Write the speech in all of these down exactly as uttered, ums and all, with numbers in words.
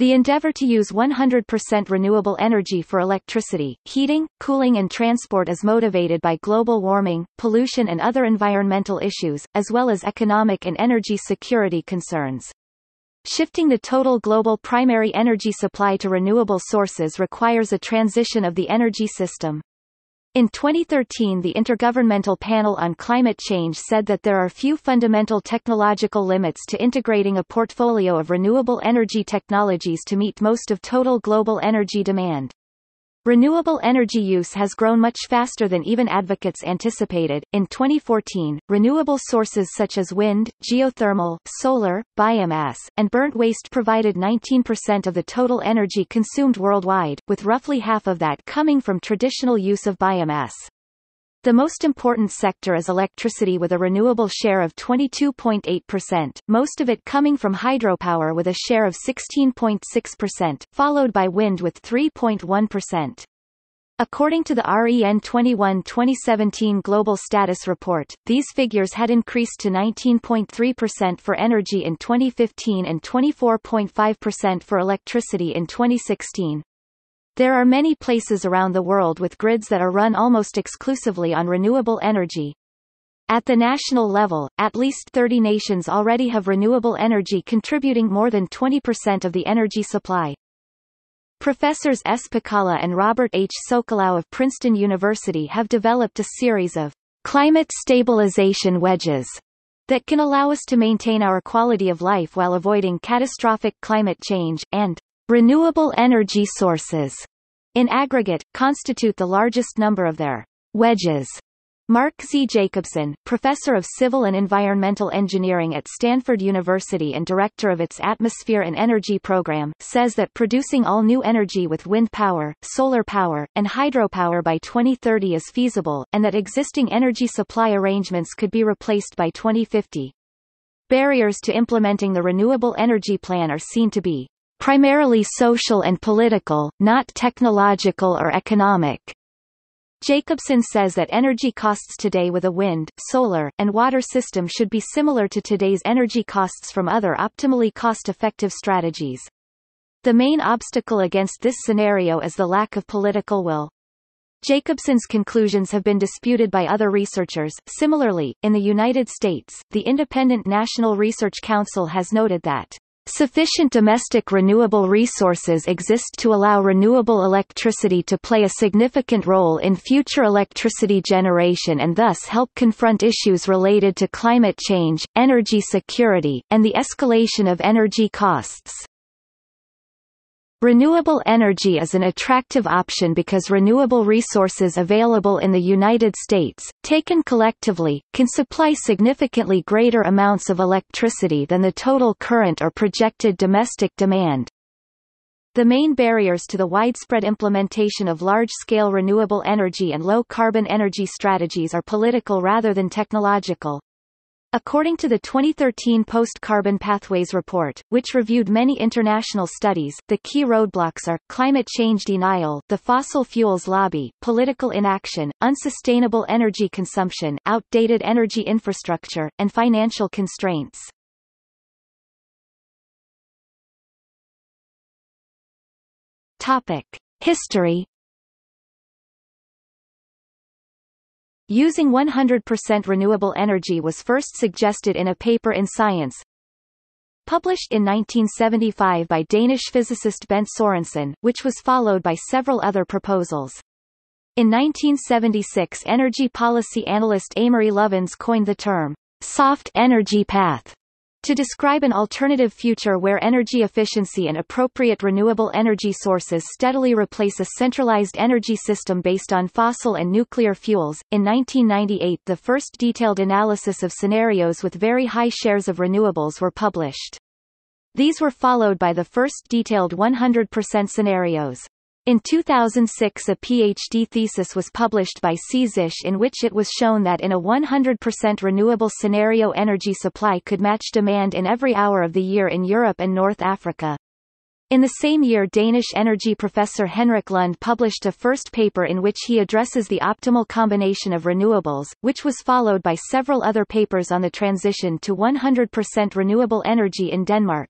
The endeavor to use one hundred percent renewable energy for electricity, heating, cooling and transport is motivated by global warming, pollution and other environmental issues, as well as economic and energy security concerns. Shifting the total global primary energy supply to renewable sources requires a transition of the energy system. In twenty thirteen, the Intergovernmental Panel on Climate Change said that there are few fundamental technological limits to integrating a portfolio of renewable energy technologies to meet most of total global energy demand. Renewable energy use has grown much faster than even advocates anticipated. In twenty fourteen, renewable sources such as wind, geothermal, solar, biomass, and burnt waste provided nineteen percent of the total energy consumed worldwide, with roughly half of that coming from traditional use of biomass. The most important sector is electricity with a renewable share of twenty-two point eight percent, most of it coming from hydropower with a share of sixteen point six percent, followed by wind with three point one percent. According to the R E N twenty-one twenty seventeen Global Status Report, these figures had increased to nineteen point three percent for energy in twenty fifteen and twenty-four point five percent for electricity in twenty sixteen. There are many places around the world with grids that are run almost exclusively on renewable energy. At the national level, at least thirty nations already have renewable energy contributing more than twenty percent of the energy supply. Professors S. Pakala and Robert H. Sokolow of Princeton University have developed a series of climate stabilization wedges that can allow us to maintain our quality of life while avoiding catastrophic climate change, and renewable energy sources, in aggregate, constitute the largest number of their wedges. Mark Z. Jacobson, professor of civil and environmental engineering at Stanford University and director of its Atmosphere and Energy program, says that producing all new energy with wind power, solar power, and hydropower by twenty thirty is feasible, and that existing energy supply arrangements could be replaced by twenty fifty. Barriers to implementing the renewable energy plan are seen to be primarily social and political, not technological or economic. Jacobson says that energy costs today with a wind, solar, and water system should be similar to today's energy costs from other optimally cost-effective strategies. The main obstacle against this scenario is the lack of political will. Jacobson's conclusions have been disputed by other researchers. Similarly, in the United States, the Independent National Research Council has noted that sufficient domestic renewable resources exist to allow renewable electricity to play a significant role in future electricity generation and thus help confront issues related to climate change, energy security, and the escalation of energy costs. Renewable energy is an attractive option because renewable resources available in the United States, taken collectively, can supply significantly greater amounts of electricity than the total current or projected domestic demand. The main barriers to the widespread implementation of large-scale renewable energy and low-carbon energy strategies are political rather than technological. According to the twenty thirteen Post-Carbon Pathways Report, which reviewed many international studies, the key roadblocks are, climate change denial, the fossil fuels lobby, political inaction, unsustainable energy consumption, outdated energy infrastructure, and financial constraints. Topic: History. Using one hundred percent renewable energy was first suggested in a paper in Science, published in nineteen seventy-five by Danish physicist Bent Sorensen, which was followed by several other proposals. In nineteen seventy-six, energy policy analyst Amory Lovins coined the term, soft energy path, to describe an alternative future where energy efficiency and appropriate renewable energy sources steadily replace a centralized energy system based on fossil and nuclear fuels. In nineteen ninety-eight, the first detailed analysis of scenarios with very high shares of renewables were published. These were followed by the first detailed one hundred percent scenarios. In two thousand six, a P H D thesis was published by Czisch in which it was shown that in a one hundred percent renewable scenario, energy supply could match demand in every hour of the year in Europe and North Africa. In the same year, Danish energy professor Henrik Lund published a first paper in which he addresses the optimal combination of renewables, which was followed by several other papers on the transition to one hundred percent renewable energy in Denmark.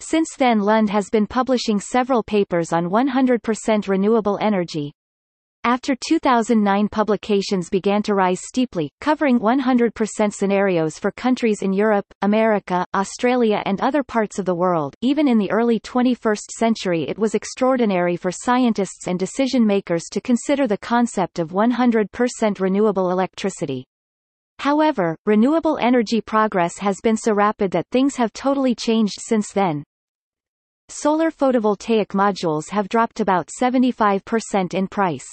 Since then, Lund has been publishing several papers on one hundred percent renewable energy. After two thousand nine, publications began to rise steeply, covering one hundred percent scenarios for countries in Europe, America, Australia and other parts of the world. Even in the early twenty-first century, it was extraordinary for scientists and decision-makers to consider the concept of one hundred percent renewable electricity. However, renewable energy progress has been so rapid that things have totally changed since then. Solar photovoltaic modules have dropped about seventy-five percent in price.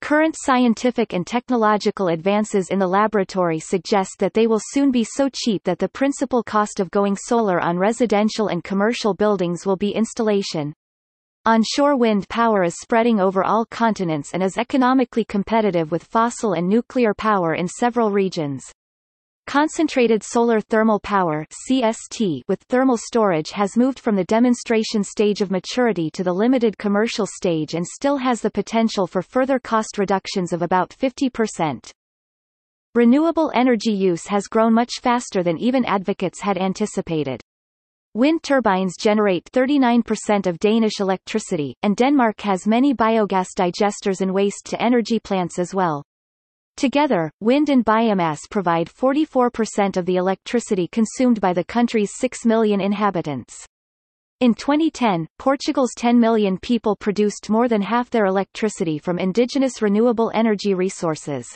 Current scientific and technological advances in the laboratory suggest that they will soon be so cheap that the principal cost of going solar on residential and commercial buildings will be installation. Onshore wind power is spreading over all continents and is economically competitive with fossil and nuclear power in several regions. Concentrated solar thermal power (C S T) with thermal storage has moved from the demonstration stage of maturity to the limited commercial stage and still has the potential for further cost reductions of about fifty percent. Renewable energy use has grown much faster than even advocates had anticipated. Wind turbines generate thirty-nine percent of Danish electricity, and Denmark has many biogas digesters and waste-to-energy plants as well. Together, wind and biomass provide forty-four percent of the electricity consumed by the country's six million inhabitants. In twenty ten, Portugal's ten million people produced more than half their electricity from indigenous renewable energy resources.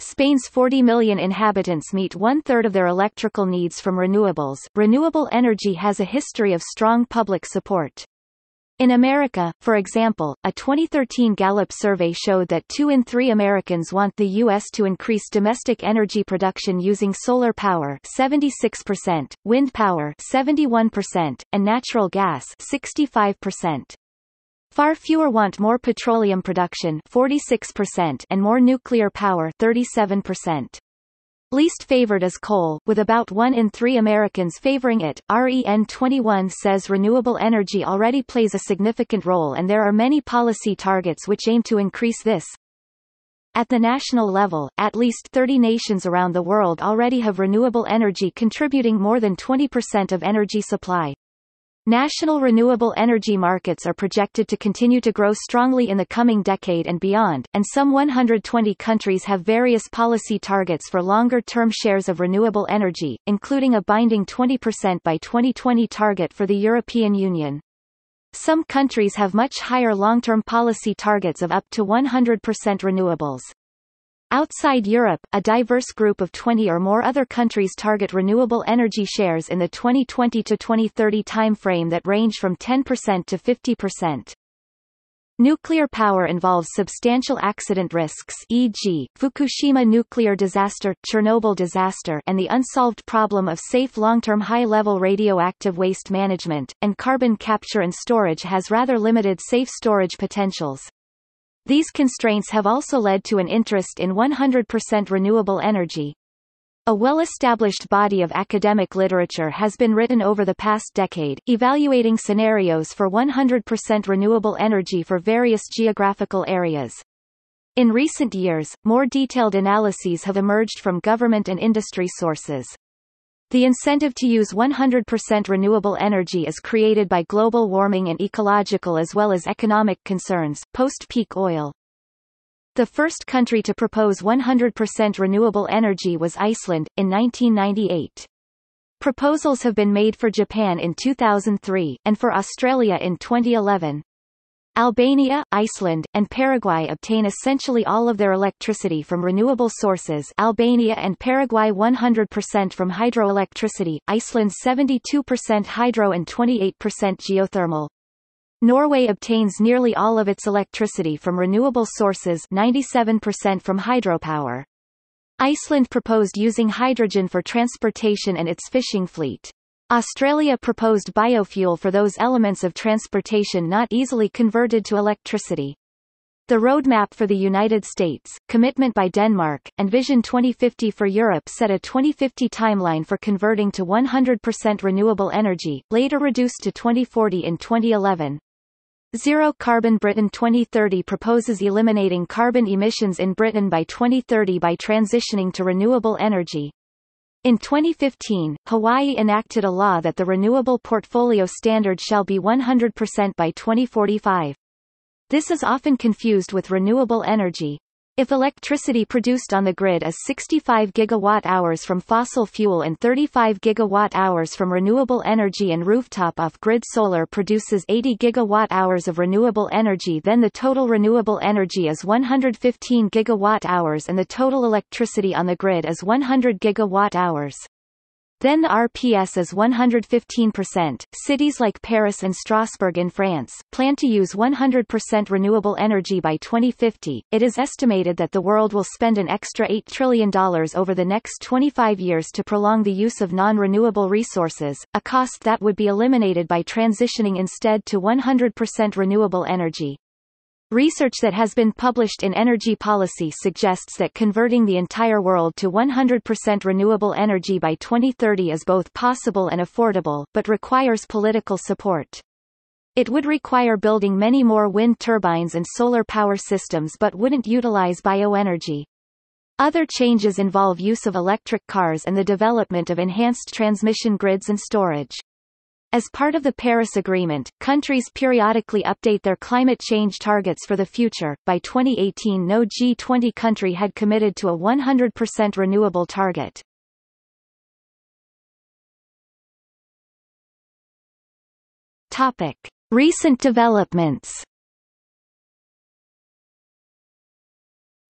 Spain's forty million inhabitants meet one-third of their electrical needs from renewables. Renewable energy has a history of strong public support. In America, for example, a twenty thirteen Gallup survey showed that two in three Americans want the U S to increase domestic energy production using solar power seventy-six percent, wind power seventy-one percent, and natural gas sixty-five percent. Far fewer want more petroleum production forty-six percent and more nuclear power thirty-seven percent. Least favored is coal, with about one in three Americans favoring it. R E N twenty-one says renewable energy already plays a significant role and there are many policy targets which aim to increase this. At the national level, at least thirty nations around the world already have renewable energy contributing more than twenty percent of energy supply. National renewable energy markets are projected to continue to grow strongly in the coming decade and beyond, and some one hundred twenty countries have various policy targets for longer-term shares of renewable energy, including a binding twenty percent by twenty twenty target for the European Union. Some countries have much higher long-term policy targets of up to one hundred percent renewables. Outside Europe, a diverse group of twenty or more other countries target renewable energy shares in the twenty twenty to twenty thirty timeframe that range from ten percent to fifty percent. Nuclear power involves substantial accident risks, for example, Fukushima nuclear disaster, Chernobyl disaster, and the unsolved problem of safe long-term high-level radioactive waste management, and carbon capture and storage has rather limited safe storage potentials. These constraints have also led to an interest in one hundred percent renewable energy. A well-established body of academic literature has been written over the past decade, evaluating scenarios for one hundred percent renewable energy for various geographical areas. In recent years, more detailed analyses have emerged from government and industry sources. The incentive to use one hundred percent renewable energy is created by global warming and ecological as well as economic concerns, post-peak oil. The first country to propose one hundred percent renewable energy was Iceland, in nineteen ninety-eight. Proposals have been made for Japan in two thousand three, and for Australia in twenty eleven. Albania, Iceland, and Paraguay obtain essentially all of their electricity from renewable sources. Albania and Paraguay one hundred percent from hydroelectricity, Iceland seventy-two percent hydro and twenty-eight percent geothermal. Norway obtains nearly all of its electricity from renewable sources, ninety-seven percent from hydropower. Iceland proposed using hydrogen for transportation and its fishing fleet. Australia proposed biofuel for those elements of transportation not easily converted to electricity. The roadmap for the United States, commitment by Denmark, and Vision twenty fifty for Europe set a twenty fifty timeline for converting to one hundred percent renewable energy, later reduced to twenty forty in twenty eleven. Zero Carbon Britain twenty thirty proposes eliminating carbon emissions in Britain by twenty thirty by transitioning to renewable energy. In twenty fifteen, Hawaii enacted a law that the renewable portfolio standard shall be one hundred percent by twenty forty-five. This is often confused with renewable energy. If electricity produced on the grid is sixty-five gigawatt hours from fossil fuel and thirty-five gigawatt hours from renewable energy, and rooftop off-grid solar produces eighty gigawatt hours of renewable energy, then the total renewable energy is one hundred fifteen gigawatt hours and the total electricity on the grid is one hundred gigawatt hours. Then the R P S is one hundred fifteen percent. Cities like Paris and Strasbourg in France plan to use one hundred percent renewable energy by twenty fifty. It is estimated that the world will spend an extra eight trillion dollars over the next twenty-five years to prolong the use of non-renewable resources, a cost that would be eliminated by transitioning instead to one hundred percent renewable energy. Research that has been published in Energy Policy suggests that converting the entire world to one hundred percent renewable energy by twenty thirty is both possible and affordable, but requires political support. It would require building many more wind turbines and solar power systems, but wouldn't utilize bioenergy. Other changes involve use of electric cars and the development of enhanced transmission grids and storage. As part of the Paris Agreement, countries periodically update their climate change targets for the future. By twenty eighteen, no G twenty country had committed to a one hundred percent renewable target. Topic: Recent developments.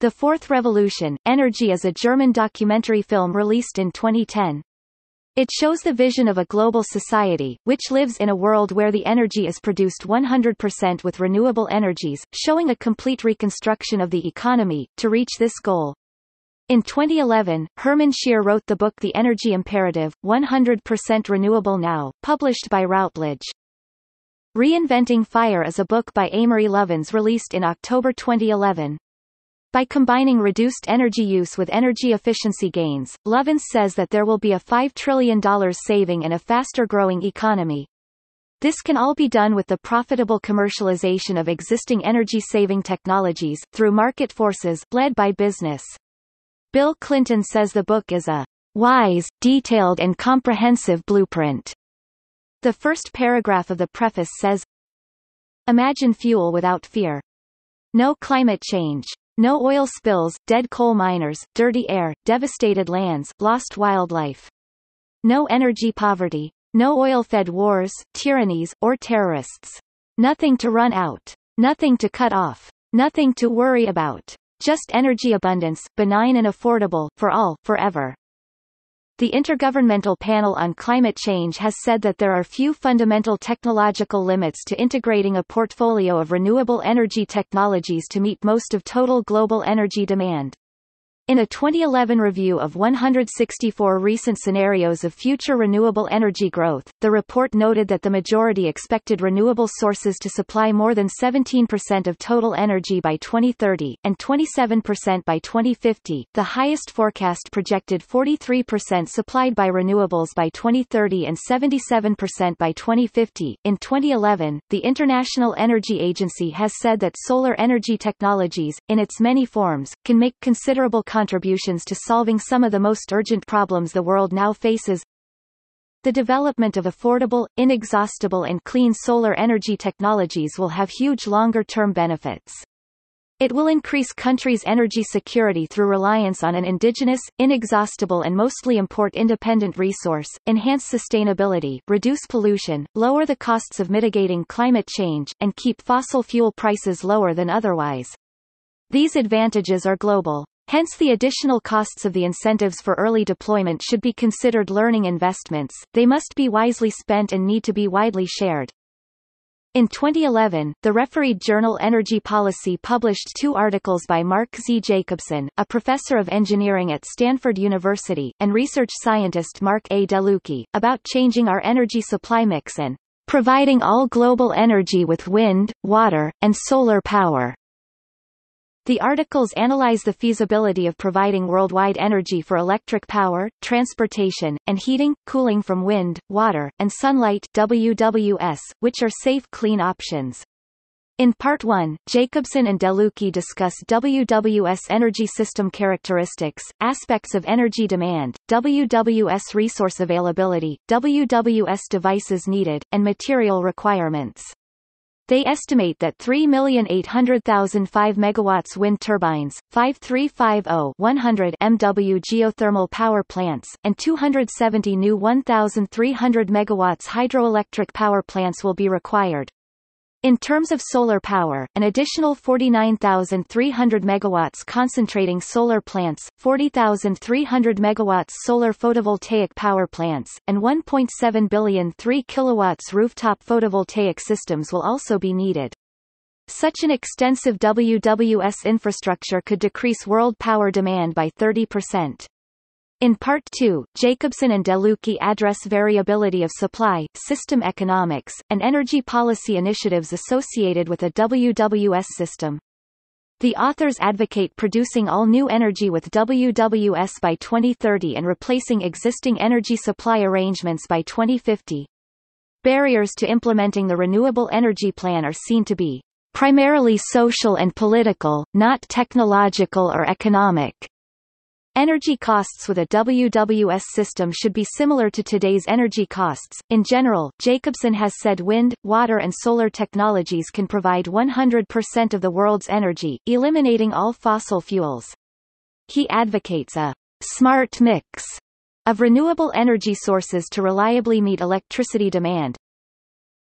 The Fourth Revolution: Energy is a German documentary film released in twenty ten. It shows the vision of a global society, which lives in a world where the energy is produced one hundred percent with renewable energies, showing a complete reconstruction of the economy, to reach this goal. In twenty eleven, Hermann Scheer wrote the book The Energy Imperative, one hundred percent Renewable Now, published by Routledge. Reinventing Fire is a book by Amory Lovins released in October twenty eleven. By combining reduced energy use with energy efficiency gains, Lovins says that there will be a five trillion dollars saving and a faster-growing economy. This can all be done with the profitable commercialization of existing energy-saving technologies, through market forces, led by business. Bill Clinton says the book is a wise, detailed and comprehensive blueprint. The first paragraph of the preface says, "Imagine fuel without fear. No climate change. No oil spills, dead coal miners, dirty air, devastated lands, lost wildlife. No energy poverty. No oil-fed wars, tyrannies, or terrorists. Nothing to run out. Nothing to cut off. Nothing to worry about. Just energy abundance, benign and affordable, for all, forever." The Intergovernmental Panel on Climate Change has said that there are few fundamental technological limits to integrating a portfolio of renewable energy technologies to meet most of total global energy demand. In a twenty eleven review of one hundred sixty-four recent scenarios of future renewable energy growth, the report noted that the majority expected renewable sources to supply more than seventeen percent of total energy by twenty thirty, and twenty-seven percent by twenty fifty. The highest forecast projected forty-three percent supplied by renewables by twenty thirty and seventy-seven percent by twenty fifty. In twenty eleven, the International Energy Agency has said that solar energy technologies, in its many forms, can make considerable contributions to solving some of the most urgent problems the world now faces. The development of affordable, inexhaustible and clean solar energy technologies will have huge longer-term benefits. It will increase countries' energy security through reliance on an indigenous, inexhaustible and mostly import-independent resource, enhance sustainability, reduce pollution, lower the costs of mitigating climate change, and keep fossil fuel prices lower than otherwise. These advantages are global. Hence, the additional costs of the incentives for early deployment should be considered learning investments. They must be wisely spent and need to be widely shared. In twenty eleven, the refereed journal Energy Policy published two articles by Mark Z. Jacobson, a professor of engineering at Stanford University, and research scientist Mark A. DeLucchi, about changing our energy supply mix and providing all global energy with wind, water, and solar power. The articles analyze the feasibility of providing worldwide energy for electric power, transportation, and heating, cooling from wind, water, and sunlight W W S, which are safe, clean options. In Part one, Jacobson and DeLucchi discuss W W S energy system characteristics, aspects of energy demand, W W S resource availability, W W S devices needed, and material requirements. They estimate that three million eight hundred thousand five megawatt wind turbines, five three five zero one hundred megawatt geothermal power plants, and two hundred seventy new one thousand three hundred megawatt hydroelectric power plants will be required. In terms of solar power, an additional forty-nine thousand three hundred megawatts concentrating solar plants, forty thousand three hundred megawatts solar photovoltaic power plants, and one point seven billion three kilowatts rooftop photovoltaic systems will also be needed. Such an extensive W W S infrastructure could decrease world power demand by thirty percent. In Part two, Jacobson and DeLucchi address variability of supply, system economics, and energy policy initiatives associated with a W W S system. The authors advocate producing all new energy with W W S by twenty thirty and replacing existing energy supply arrangements by twenty fifty. Barriers to implementing the Renewable Energy Plan are seen to be primarily social and political, not technological or economic. Energy costs with a W W S system should be similar to today's energy costs. In general, Jacobson has said wind, water and solar technologies can provide one hundred percent of the world's energy, eliminating all fossil fuels. He advocates a smart mix of renewable energy sources to reliably meet electricity demand.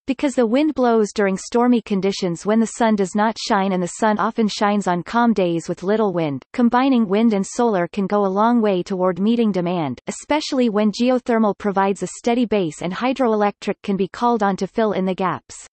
Because the wind blows during stormy conditions when the sun does not shine, and the sun often shines on calm days with little wind, combining wind and solar can go a long way toward meeting demand, especially when geothermal provides a steady base and hydroelectric can be called on to fill in the gaps.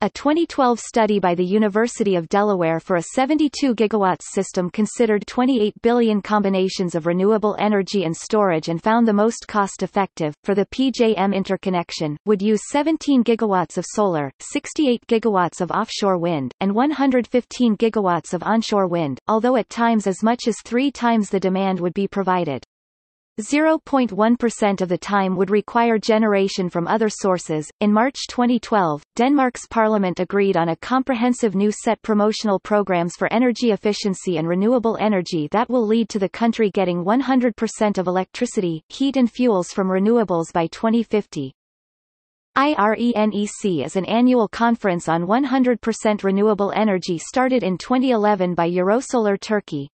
A twenty twelve study by the University of Delaware for a seventy-two gigawatt system considered twenty-eight billion combinations of renewable energy and storage and found the most cost-effective, for the P J M interconnection, would use seventeen gigawatts of solar, sixty-eight gigawatts of offshore wind, and one hundred fifteen gigawatts of onshore wind, although at times as much as three times the demand would be provided. zero point one percent of the time would require generation from other sources. In March twenty twelve, Denmark's parliament agreed on a comprehensive new set promotional programs for energy efficiency and renewable energy that will lead to the country getting one hundred percent of electricity, heat and fuels from renewables by twenty fifty. I RENEC is an annual conference on one hundred percent renewable energy started in twenty eleven by EuroSolar Turkey.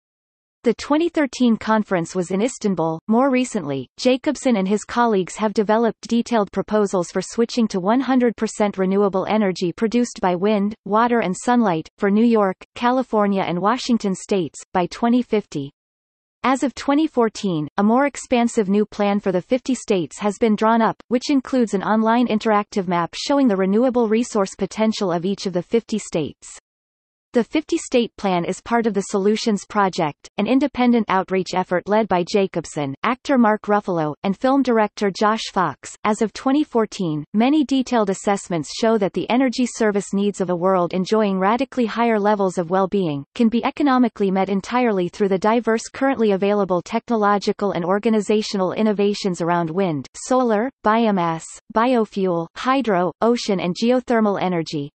The twenty thirteen conference was in Istanbul. More recently, Jacobson and his colleagues have developed detailed proposals for switching to one hundred percent renewable energy produced by wind, water and sunlight, for New York, California and Washington states, by twenty fifty. As of twenty fourteen, a more expansive new plan for the fifty states has been drawn up, which includes an online interactive map showing the renewable resource potential of each of the fifty states. The fifty-state plan is part of the Solutions Project, an independent outreach effort led by Jacobson, actor Mark Ruffalo, and film director Josh Fox. As of twenty fourteen, many detailed assessments show that the energy service needs of a world enjoying radically higher levels of well-being can be economically met entirely through the diverse currently available technological and organizational innovations around wind, solar, biomass, biofuel, hydro, ocean, and geothermal energy.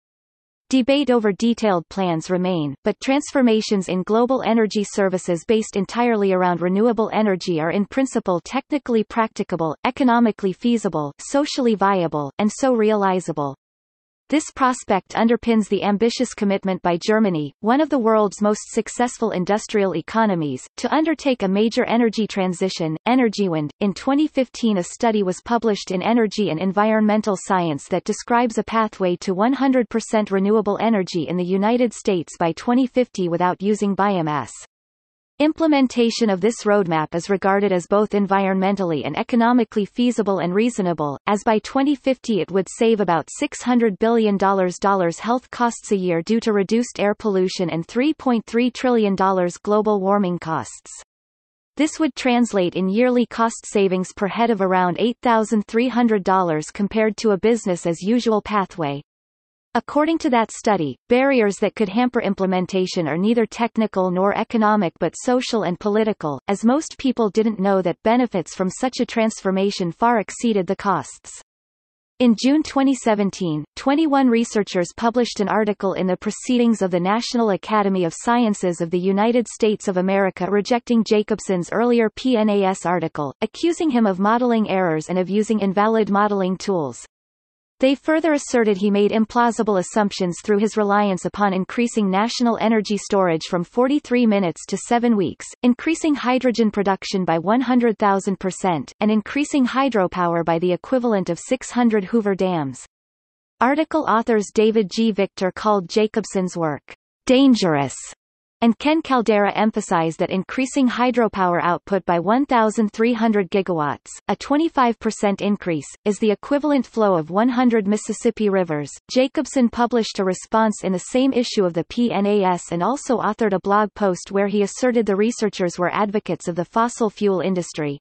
Debate over detailed plans remain, but transformations in global energy services based entirely around renewable energy are in principle technically practicable, economically feasible, socially viable, and so realizable. This prospect underpins the ambitious commitment by Germany, one of the world's most successful industrial economies, to undertake a major energy transition. Energiewende. In twenty fifteen, a study was published in Energy and Environmental Science that describes a pathway to one hundred percent renewable energy in the United States by twenty fifty without using biomass. Implementation of this roadmap is regarded as both environmentally and economically feasible and reasonable, as by twenty fifty it would save about six hundred billion dollars health costs a year due to reduced air pollution and three point three trillion dollars global warming costs. This would translate in yearly cost savings per head of around eight thousand three hundred dollars compared to a business-as-usual pathway. According to that study, barriers that could hamper implementation are neither technical nor economic but social and political, as most people didn't know that benefits from such a transformation far exceeded the costs. In June twenty seventeen, twenty-one researchers published an article in the Proceedings of the National Academy of Sciences of the United States of America rejecting Jacobson's earlier P N A S article, accusing him of modeling errors and of using invalid modeling tools. They further asserted he made implausible assumptions through his reliance upon increasing national energy storage from forty-three minutes to seven weeks, increasing hydrogen production by one hundred thousand percent, and increasing hydropower by the equivalent of six hundred Hoover dams. Article authors David G. Victor called Jacobson's work dangerous, and Ken Caldera emphasized that increasing hydropower output by one thousand three hundred gigawatts, a twenty-five percent increase, is the equivalent flow of one hundred Mississippi rivers. Jacobson published a response in the same issue of the P N A S and also authored a blog post where he asserted the researchers were advocates of the fossil fuel industry.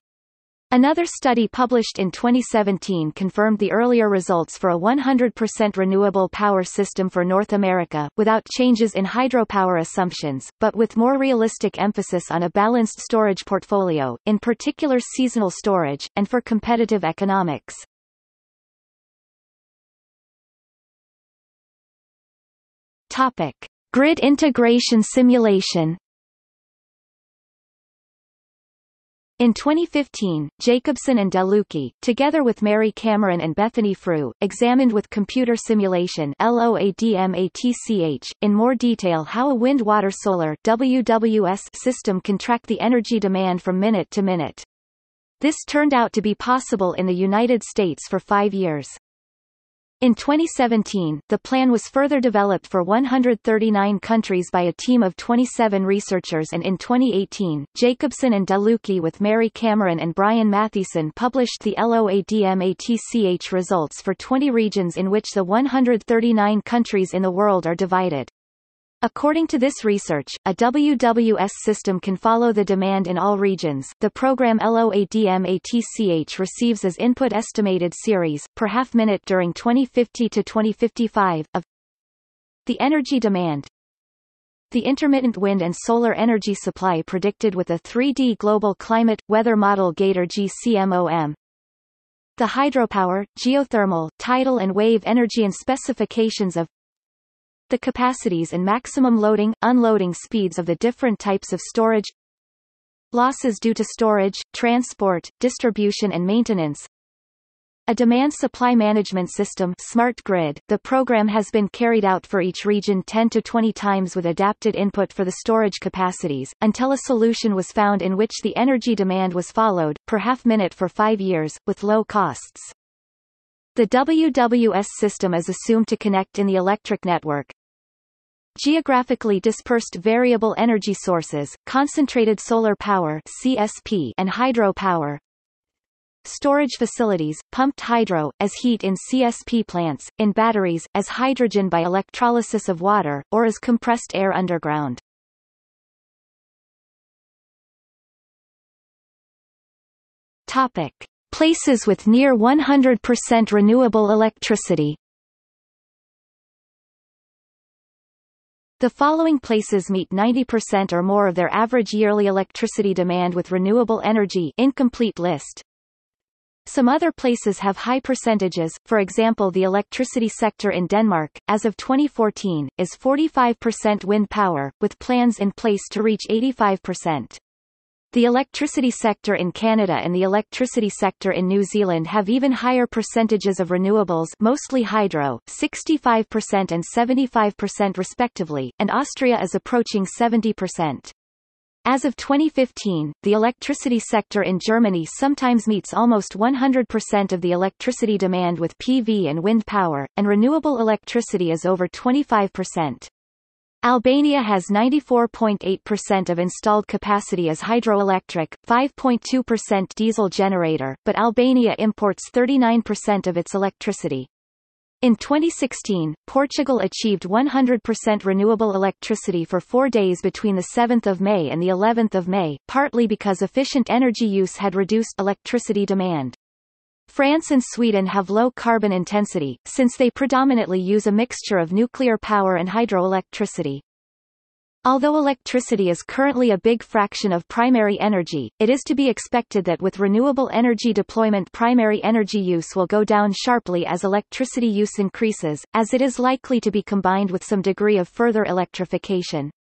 Another study published in twenty seventeen confirmed the earlier results for a one hundred percent renewable power system for North America, without changes in hydropower assumptions, but with more realistic emphasis on a balanced storage portfolio, in particular seasonal storage, and for competitive economics. Topic: Grid integration simulation. In twenty fifteen, Jacobson and DeLucchi, together with Mary Cameron and Bethany Frew, examined with computer simulation (LOADMATCH) in more detail how a wind-water-solar (W W S) system can track the energy demand from minute to minute. This turned out to be possible in the United States for five years. In twenty seventeen, the plan was further developed for one hundred thirty-nine countries by a team of twenty-seven researchers, and in twenty eighteen, Jacobson and DeLucchi with Mary Cameron and Brian Mathieson published the LOADMATCH results for twenty regions in which the one hundred thirty-nine countries in the world are divided. According to this research, a W W S system can follow the demand in all regions. The program LOADMATCH receives as input estimated series, per half minute during twenty fifty to twenty fifty-five, of the energy demand, the intermittent wind and solar energy supply predicted with a three D global climate weather model Gator G C M O M, the hydropower, geothermal, tidal, and wave energy, and specifications of the capacities and maximum loading, unloading speeds of the different types of storage, losses due to storage, transport, distribution and maintenance, a demand-supply management system smart grid. The program has been carried out for each region ten to twenty times with adapted input for the storage capacities, until a solution was found in which the energy demand was followed, per half-minute for five years, with low costs. The W W S system is assumed to connect in the electric network, geographically dispersed variable energy sources, concentrated solar power (C S P) and hydropower, storage facilities, pumped hydro, as heat in C S P plants, in batteries, as hydrogen by electrolysis of water, or as compressed air underground. Topic: Places with near one hundred percent renewable electricity. The following places meet ninety percent or more of their average yearly electricity demand with renewable energy. Incomplete list. Some other places have high percentages, for example the electricity sector in Denmark, as of twenty fourteen, is forty-five percent wind power, with plans in place to reach eighty-five percent. The electricity sector in Canada and the electricity sector in New Zealand have even higher percentages of renewables, mostly hydro, sixty-five percent and seventy-five percent respectively, and Austria is approaching seventy percent. As of twenty fifteen, the electricity sector in Germany sometimes meets almost one hundred percent of the electricity demand with P V and wind power, and renewable electricity is over twenty-five percent. Albania has ninety-four point eight percent of installed capacity as hydroelectric, five point two percent diesel generator, but Albania imports thirty-nine percent of its electricity. In twenty sixteen, Portugal achieved one hundred percent renewable electricity for four days between the seventh of May and the eleventh of May, partly because efficient energy use had reduced electricity demand. France and Sweden have low carbon intensity, since they predominantly use a mixture of nuclear power and hydroelectricity. Although electricity is currently a big fraction of primary energy, it is to be expected that with renewable energy deployment primary energy use will go down sharply as electricity use increases, as it is likely to be combined with some degree of further electrification.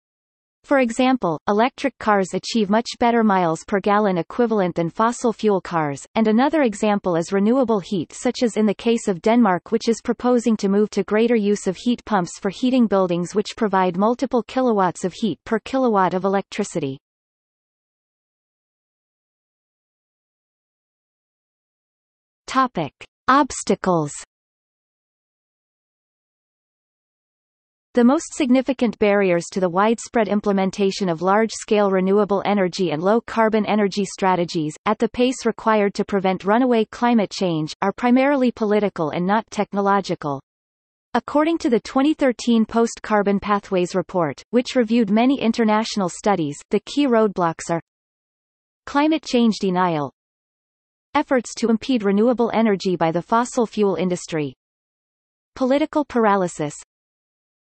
For example, electric cars achieve much better miles per gallon equivalent than fossil fuel cars, and another example is renewable heat, such as in the case of Denmark, which is proposing to move to greater use of heat pumps for heating buildings which provide multiple kilowatts of heat per kilowatt of electricity. Topic: Obstacles. The most significant barriers to the widespread implementation of large-scale renewable energy and low-carbon energy strategies, at the pace required to prevent runaway climate change, are primarily political and not technological. According to the twenty thirteen Post-Carbon Pathways Report, which reviewed many international studies, the key roadblocks are climate change denial, efforts to impede renewable energy by the fossil fuel industry, political paralysis,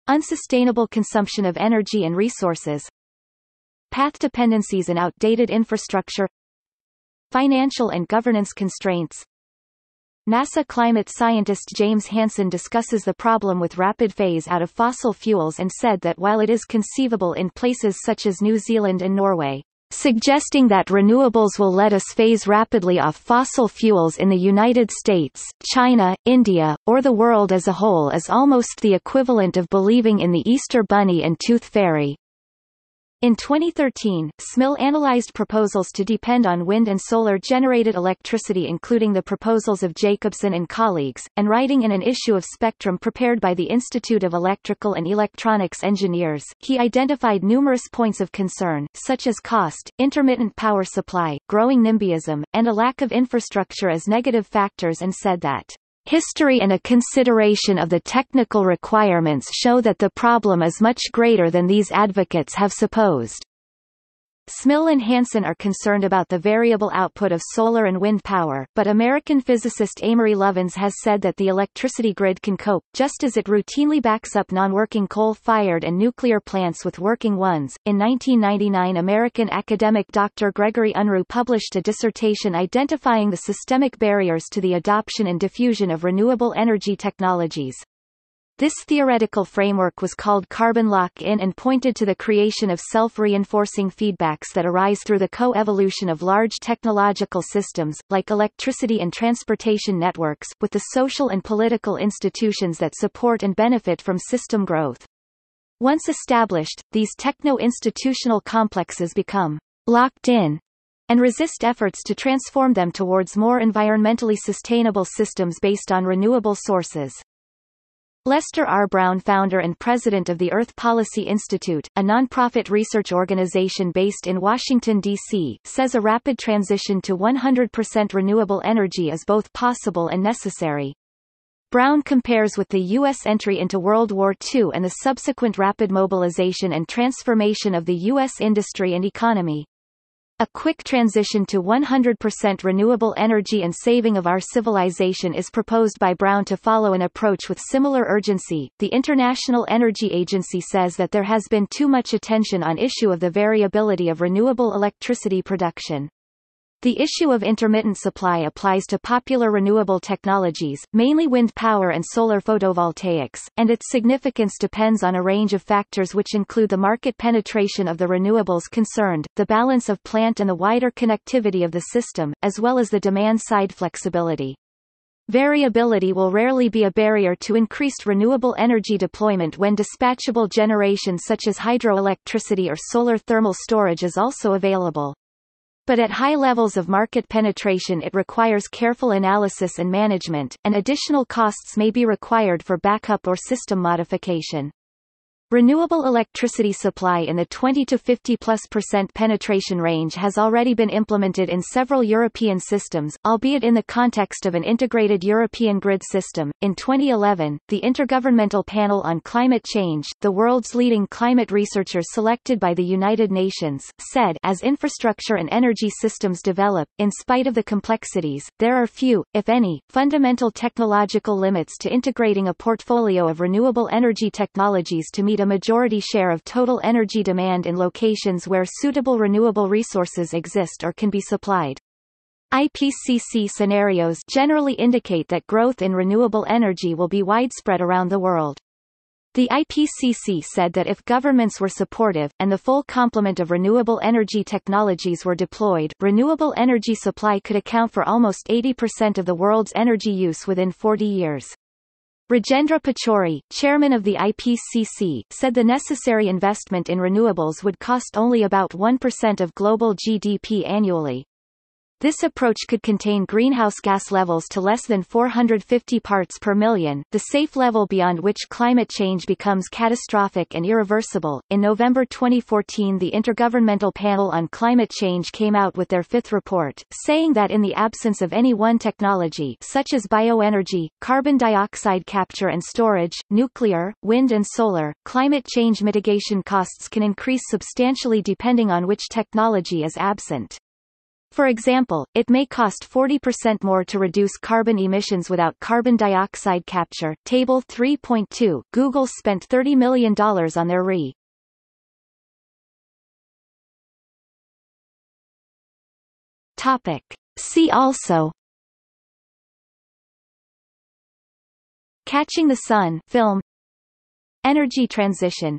unsustainable consumption of energy and resources, path dependencies and outdated infrastructure, financial and governance constraints. NASA climate scientist James Hansen discusses the problem with rapid phase out of fossil fuels and said that while it is conceivable in places such as New Zealand and Norway, suggesting that renewables will let us phase rapidly off fossil fuels in the United States, China, India, or the world as a whole is almost the equivalent of believing in the Easter Bunny and Tooth Fairy. In twenty thirteen, Smil analyzed proposals to depend on wind and solar-generated electricity, including the proposals of Jacobson and colleagues, and writing in an issue of Spectrum prepared by the Institute of Electrical and Electronics Engineers, he identified numerous points of concern, such as cost, intermittent power supply, growing nimbyism, and a lack of infrastructure as negative factors, and said that history and a consideration of the technical requirements show that the problem is much greater than these advocates have supposed. Smil and Hansen are concerned about the variable output of solar and wind power, but American physicist Amory Lovins has said that the electricity grid can cope, just as it routinely backs up non-working coal-fired and nuclear plants with working ones. In nineteen ninety-nine, American academic Doctor Gregory Unruh published a dissertation identifying the systemic barriers to the adoption and diffusion of renewable energy technologies. This theoretical framework was called carbon lock-in and pointed to the creation of self-reinforcing feedbacks that arise through the co-evolution of large technological systems, like electricity and transportation networks, with the social and political institutions that support and benefit from system growth. Once established, these techno-institutional complexes become locked in and resist efforts to transform them towards more environmentally sustainable systems based on renewable sources. Lester R. Brown, founder and president of the Earth Policy Institute, a nonprofit research organization based in Washington, D C, says a rapid transition to one hundred percent renewable energy is both possible and necessary. Brown compares with the U S entry into World War Two and the subsequent rapid mobilization and transformation of the U S industry and economy. A quick transition to one hundred percent renewable energy and saving of our civilization is proposed by Brown to follow an approach with similar urgency. The International Energy Agency says that there has been too much attention on the issue of the variability of renewable electricity production. The issue of intermittent supply applies to popular renewable technologies, mainly wind power and solar photovoltaics, and its significance depends on a range of factors which include the market penetration of the renewables concerned, the balance of plant and the wider connectivity of the system, as well as the demand-side flexibility. Variability will rarely be a barrier to increased renewable energy deployment when dispatchable generation such as hydroelectricity or solar thermal storage is also available. But at high levels of market penetration it requires careful analysis and management, and additional costs may be required for backup or system modification. Renewable electricity supply in the twenty to fifty plus percent penetration range has already been implemented in several European systems, albeit in the context of an integrated European grid system. In twenty eleven, the Intergovernmental Panel on Climate Change, the world's leading climate researchers selected by the United Nations, said, as infrastructure and energy systems develop, in spite of the complexities, there are few, if any, fundamental technological limits to integrating a portfolio of renewable energy technologies to meet a majority share of total energy demand in locations where suitable renewable resources exist or can be supplied. I P C C scenarios generally indicate that growth in renewable energy will be widespread around the world. The I P C C said that if governments were supportive, and the full complement of renewable energy technologies were deployed, renewable energy supply could account for almost eighty percent of the world's energy use within forty years. Rajendra Pachauri, chairman of the I P C C, said the necessary investment in renewables would cost only about one percent of global G D P annually. This approach could contain greenhouse gas levels to less than four hundred fifty parts per million, the safe level beyond which climate change becomes catastrophic and irreversible. In November twenty fourteen, the Intergovernmental Panel on Climate Change came out with their fifth report, saying that in the absence of any one technology, such as bioenergy, carbon dioxide capture and storage, nuclear, wind and solar, climate change mitigation costs can increase substantially depending on which technology is absent. For example, it may cost forty percent more to reduce carbon emissions without carbon dioxide capture. Table three point two. Google spent thirty million dollars on their R E. Topic. See also: Catching the Sun film, Energy transition,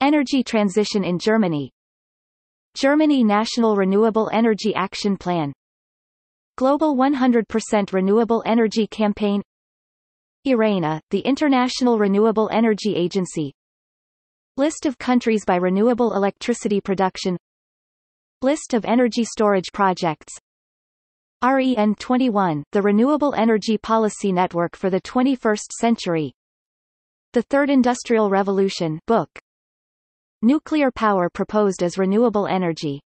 Energy transition in Germany, Germany National Renewable Energy Action Plan, Global one hundred percent Renewable Energy Campaign, IRENA, the International Renewable Energy Agency, List of countries by renewable electricity production, List of energy storage projects, R E N twenty-one, the Renewable Energy Policy Network for the twenty-first century, The Third Industrial Revolution book, Nuclear power proposed as renewable energy.